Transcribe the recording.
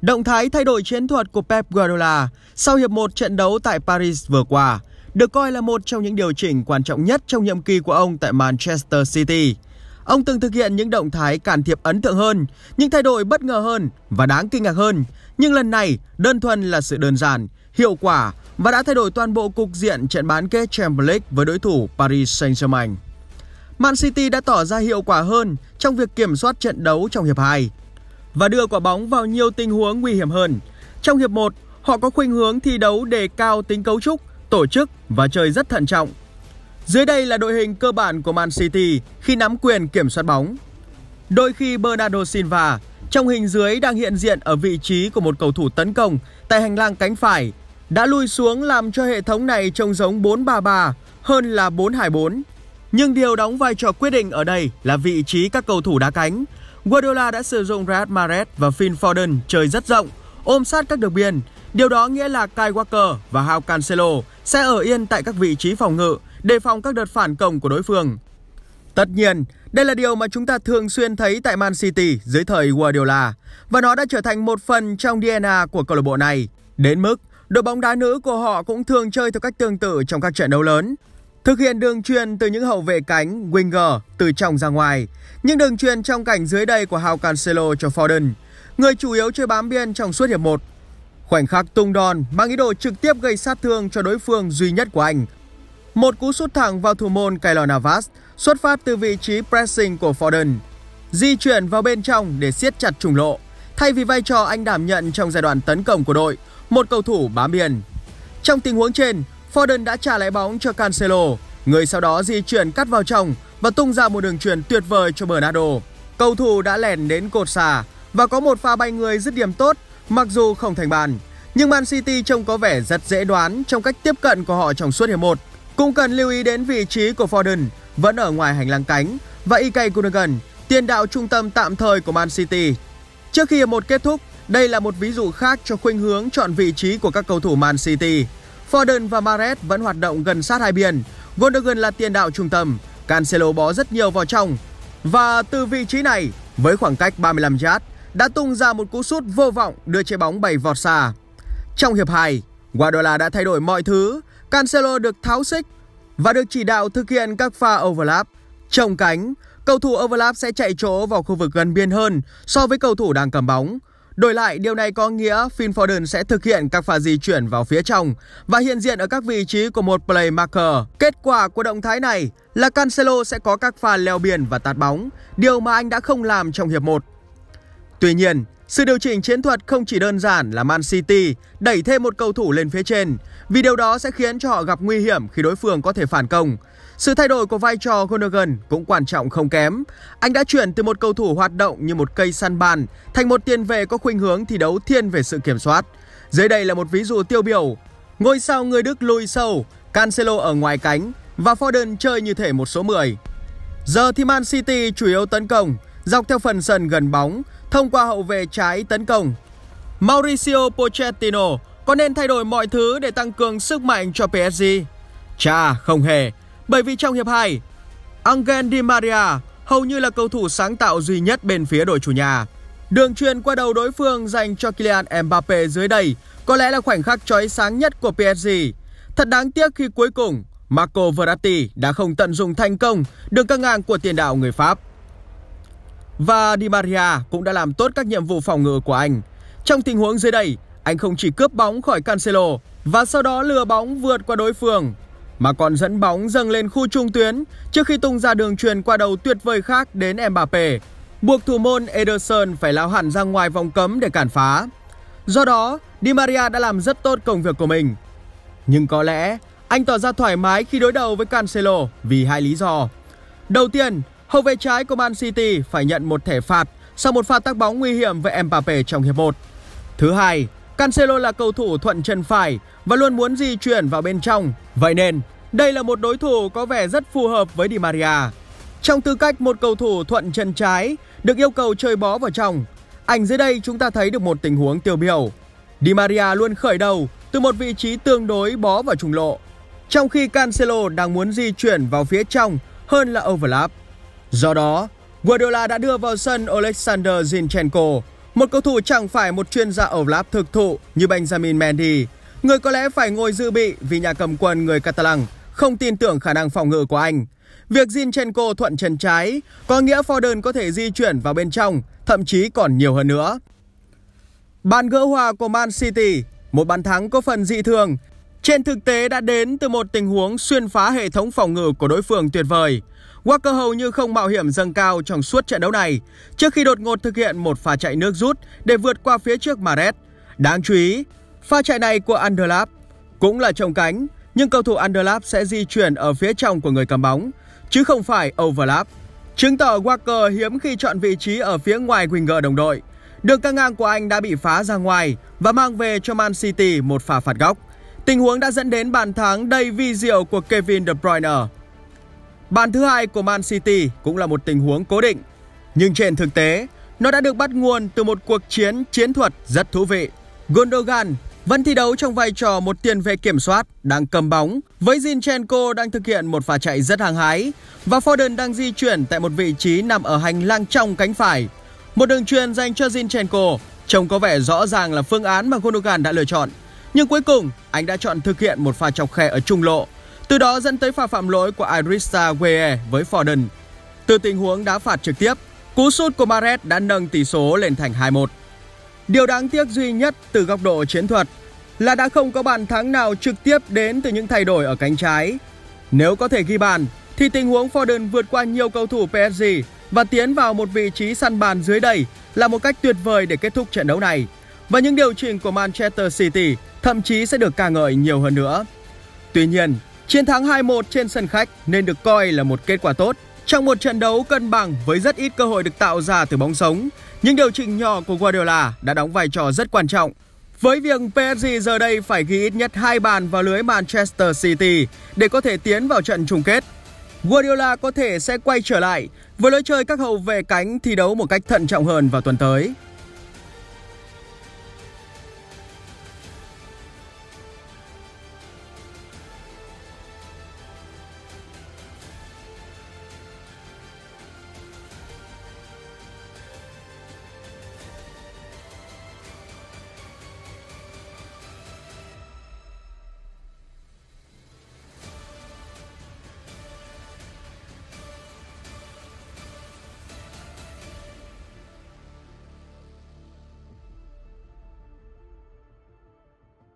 Động thái thay đổi chiến thuật của Pep Guardiola sau hiệp 1 trận đấu tại Paris vừa qua được coi là một trong những điều chỉnh quan trọng nhất trong nhiệm kỳ của ông tại Manchester City. Ông từng thực hiện những động thái can thiệp ấn tượng hơn, những thay đổi bất ngờ hơn và đáng kinh ngạc hơn. Nhưng lần này, đơn thuần là sự đơn giản, hiệu quả và đã thay đổi toàn bộ cục diện trận bán kết Champions League với đối thủ Paris Saint-Germain. Man City đã tỏ ra hiệu quả hơn trong việc kiểm soát trận đấu trong hiệp 2 và đưa quả bóng vào nhiều tình huống nguy hiểm hơn. Trong hiệp 1, họ có khuynh hướng thi đấu đề cao tính cấu trúc, tổ chức và chơi rất thận trọng. Dưới đây là đội hình cơ bản của Man City khi nắm quyền kiểm soát bóng. Đôi khi Bernardo Silva trong hình dưới đang hiện diện ở vị trí của một cầu thủ tấn công tại hành lang cánh phải, đã lui xuống làm cho hệ thống này trông giống 4-3-3 hơn là 4-2-4. Nhưng điều đóng vai trò quyết định ở đây là vị trí các cầu thủ đá cánh. Guardiola đã sử dụng Mahrez và Phil Foden chơi rất rộng, ôm sát các đường biên. Điều đó nghĩa là Kai Walker và Joao Cancelo sẽ ở yên tại các vị trí phòng ngự, đề phòng các đợt phản công của đối phương. Tất nhiên, đây là điều mà chúng ta thường xuyên thấy tại Man City dưới thời Guardiola và nó đã trở thành một phần trong DNA của câu lạc bộ này, đến mức đội bóng đá nữ của họ cũng thường chơi theo cách tương tự trong các trận đấu lớn, thực hiện đường chuyền từ những hậu vệ cánh, winger từ trong ra ngoài. Những đường chuyền trong cảnh dưới đây của Joao Cancelo cho Foden, người chủ yếu chơi bám biên trong suốt hiệp 1. Khoảnh khắc tung đòn mang ý đồ trực tiếp gây sát thương cho đối phương duy nhất của anh. Một cú sút thẳng vào thủ môn Lor Navas xuất phát từ vị trí pressing của Foden, di chuyển vào bên trong để siết chặt trùng lộ, thay vì vai trò anh đảm nhận trong giai đoạn tấn công của đội, một cầu thủ bám biên. Trong tình huống trên, Foden đã trả lại bóng cho Cancelo, người sau đó di chuyển cắt vào trong và tung ra một đường chuyền tuyệt vời cho Bernardo. Cầu thủ đã lẻn đến cột xà và có một pha bay người dứt điểm tốt, mặc dù không thành bàn. Nhưng Man City trông có vẻ rất dễ đoán trong cách tiếp cận của họ trong suốt hiệp 1. Cũng cần lưu ý đến vị trí của Foden vẫn ở ngoài hành lang cánh và İlkay Gündoğan, tiền đạo trung tâm tạm thời của Man City. Trước khi hiệp 1 kết thúc, đây là một ví dụ khác cho khuynh hướng chọn vị trí của các cầu thủ Man City. Foden và Mahrez vẫn hoạt động gần sát hai biên, Gündoğan là tiền đạo trung tâm, Cancelo bó rất nhiều vào trong. Và từ vị trí này, với khoảng cách 35 yard, đã tung ra một cú sút vô vọng đưa trái bóng bay vọt xa. Trong hiệp 2, Guardiola đã thay đổi mọi thứ, Cancelo được tháo xích và được chỉ đạo thực hiện các pha overlap. Trong cánh, cầu thủ overlap sẽ chạy chỗ vào khu vực gần biên hơn so với cầu thủ đang cầm bóng. Đổi lại, điều này có nghĩa Phil Foden sẽ thực hiện các pha di chuyển vào phía trong và hiện diện ở các vị trí của một playmaker. Kết quả của động thái này là Cancelo sẽ có các pha leo biên và tạt bóng, điều mà anh đã không làm trong hiệp 1. Tuy nhiên, sự điều chỉnh chiến thuật không chỉ đơn giản là Man City đẩy thêm một cầu thủ lên phía trên, vì điều đó sẽ khiến cho họ gặp nguy hiểm khi đối phương có thể phản công. Sự thay đổi của vai trò Gündoğan cũng quan trọng không kém. Anh đã chuyển từ một cầu thủ hoạt động như một cây săn bàn thành một tiền vệ có khuynh hướng thi đấu thiên về sự kiểm soát. Dưới đây là một ví dụ tiêu biểu. Ngôi sao người Đức lùi sâu, Cancelo ở ngoài cánh và Foden chơi như thể một số 10. Giờ thì Man City chủ yếu tấn công dọc theo phần sân gần bóng thông qua hậu vệ trái tấn công. Mauricio Pochettino có nên thay đổi mọi thứ để tăng cường sức mạnh cho PSG? Chà, không hề. Bởi vì trong hiệp 2, Angel Di Maria hầu như là cầu thủ sáng tạo duy nhất bên phía đội chủ nhà. Đường chuyền qua đầu đối phương dành cho Kylian Mbappe dưới đây có lẽ là khoảnh khắc chói sáng nhất của PSG. Thật đáng tiếc khi cuối cùng Marco Verratti đã không tận dụng thành công đường căng ngang của tiền đạo người Pháp. Và Di Maria cũng đã làm tốt các nhiệm vụ phòng ngự của anh. Trong tình huống dưới đây, anh không chỉ cướp bóng khỏi Cancelo và sau đó lừa bóng vượt qua đối phương, mà còn dẫn bóng dâng lên khu trung tuyến trước khi tung ra đường chuyền qua đầu tuyệt vời khác đến Mbappe, buộc thủ môn Ederson phải lao hẳn ra ngoài vòng cấm để cản phá. Do đó, Di Maria đã làm rất tốt công việc của mình. Nhưng có lẽ anh tỏ ra thoải mái khi đối đầu với Cancelo vì hai lý do. Đầu tiên, hậu vệ trái của Man City phải nhận một thẻ phạt sau một pha tác bóng nguy hiểm với Mbappe trong hiệp 1. Thứ hai, Cancelo là cầu thủ thuận chân phải và luôn muốn di chuyển vào bên trong. Vậy nên, đây là một đối thủ có vẻ rất phù hợp với Di Maria. Trong tư cách một cầu thủ thuận chân trái, được yêu cầu chơi bó vào trong. Ảnh dưới đây chúng ta thấy được một tình huống tiêu biểu. Di Maria luôn khởi đầu từ một vị trí tương đối bó vào trung lộ, trong khi Cancelo đang muốn di chuyển vào phía trong hơn là overlap. Do đó, Guardiola đã đưa vào sân Alexander Zinchenko, Một cầu thủ chẳng phải một chuyên gia ẩu láp thực thụ như Benjamin Mendy, người có lẽ phải ngồi dự bị vì nhà cầm quân người Catalan không tin tưởng khả năng phòng ngự của anh. Việc Zinchenko thuận chân trái có nghĩa Foden có thể di chuyển vào bên trong, thậm chí còn nhiều hơn nữa. Bàn gỡ hòa của Man City, một bàn thắng có phần dị thường, trên thực tế đã đến từ một tình huống xuyên phá hệ thống phòng ngự của đối phương tuyệt vời. Walker hầu như không mạo hiểm dâng cao trong suốt trận đấu này, trước khi đột ngột thực hiện một pha chạy nước rút để vượt qua phía trước Mahrez. Đáng chú ý, pha chạy này của Underlap cũng là trồng cánh, nhưng cầu thủ Underlap sẽ di chuyển ở phía trong của người cầm bóng, chứ không phải overlap. Chứng tỏ Walker hiếm khi chọn vị trí ở phía ngoài winger đồng đội. Đường căng ngang của anh đã bị phá ra ngoài và mang về cho Man City một pha phạt góc. Tình huống đã dẫn đến bàn thắng đầy vi diệu của Kevin De Bruyne. Bàn thứ hai của Man City cũng là một tình huống cố định, nhưng trên thực tế, nó đã được bắt nguồn từ một cuộc chiến thuật rất thú vị. Gündoğan vẫn thi đấu trong vai trò một tiền vệ kiểm soát đang cầm bóng, với Zinchenko đang thực hiện một pha chạy rất hăng hái và Foden đang di chuyển tại một vị trí nằm ở hành lang trong cánh phải. Một đường chuyền dành cho Zinchenko trông có vẻ rõ ràng là phương án mà Gündoğan đã lựa chọn, nhưng cuối cùng anh đã chọn thực hiện một pha chọc khe ở trung lộ, từ đó dẫn tới pha phạm lỗi của Idrissa Gueye với Foden. Từ tình huống đá phạt trực tiếp, cú sút của Mahrez đã nâng tỷ số lên thành 2-1. Điều đáng tiếc duy nhất từ góc độ chiến thuật là đã không có bàn thắng nào trực tiếp đến từ những thay đổi ở cánh trái. Nếu có thể ghi bàn thì tình huống Foden vượt qua nhiều cầu thủ PSG và tiến vào một vị trí săn bàn dưới đây là một cách tuyệt vời để kết thúc trận đấu này. Và những điều chỉnh của Manchester City thậm chí sẽ được ca ngợi nhiều hơn nữa. Tuy nhiên, chiến thắng 2-1 trên sân khách nên được coi là một kết quả tốt trong một trận đấu cân bằng với rất ít cơ hội được tạo ra từ bóng sống. Những điều chỉnh nhỏ của Guardiola đã đóng vai trò rất quan trọng, với việc PSG giờ đây phải ghi ít nhất 2 bàn vào lưới Manchester City để có thể tiến vào trận chung kết. Guardiola có thể sẽ quay trở lại với lối chơi các hậu vệ cánh thi đấu một cách thận trọng hơn vào tuần tới.